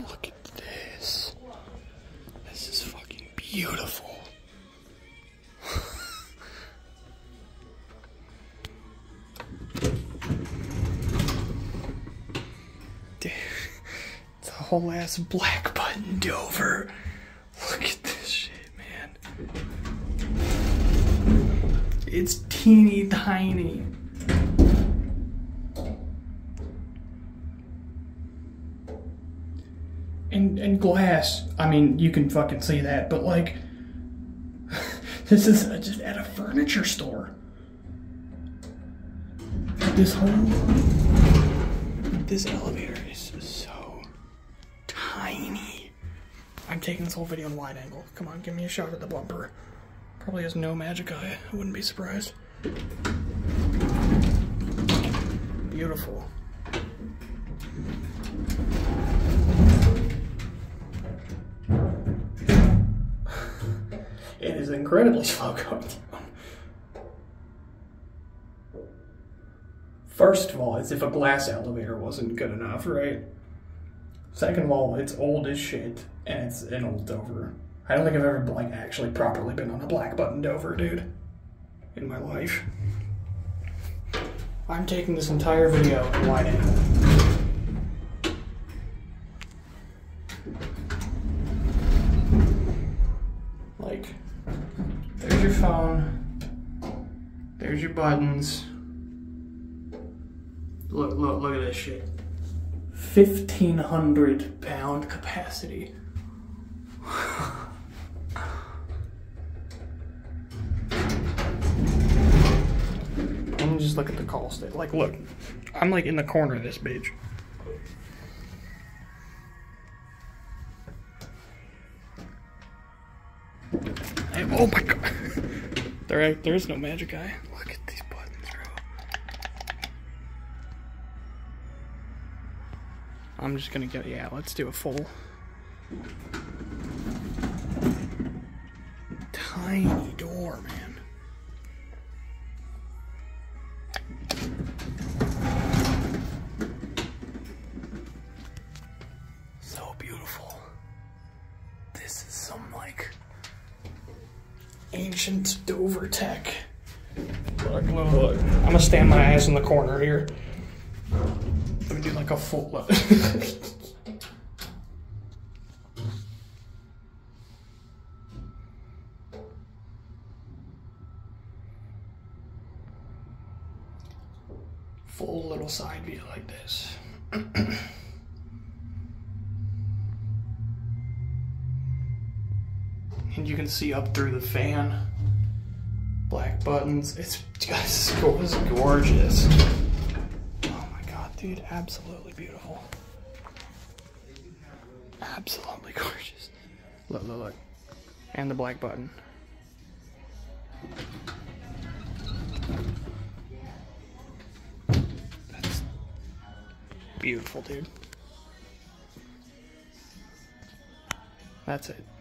look at this. This is fucking beautiful. Dude, it's a whole ass black button Dover. Look at this shit, man. It's teeny tiny. And glass, I mean, you can fucking see that, but like, this is just at a furniture store. This elevator is so tiny. I'm taking this whole video in wide angle. Come on, give me a shot at the bumper. Probably has no magic eye, I wouldn't be surprised. Beautiful. It is incredibly slow going down. First of all, it's if a glass elevator wasn't good enough, right? Second of all, it's old as shit, and it's an old Dover. I don't think I've ever, like, actually properly been on a black button Dover, dude, in my life. I'm taking this entire video and wide angle. There's your phone, there's your buttons. Look at this shit. 1,500 pound capacity. Let me just look at the call state. Like, look, I'm like in the corner of this bitch. Oh my god. There is no magic eye. Look at these buttons, bro. I'm just gonna get, yeah, let's do a full. Tiny door, man. So beautiful. This is some, like, ancient Dover tech. Look. I'm gonna stand my ass in the corner here. Let me do like a full look. Full little side view like this. And you can see up through the fan. Black buttons. It's gorgeous. Oh my god, dude. Absolutely beautiful. Absolutely gorgeous. Look. And the black button. That's beautiful, dude. That's it.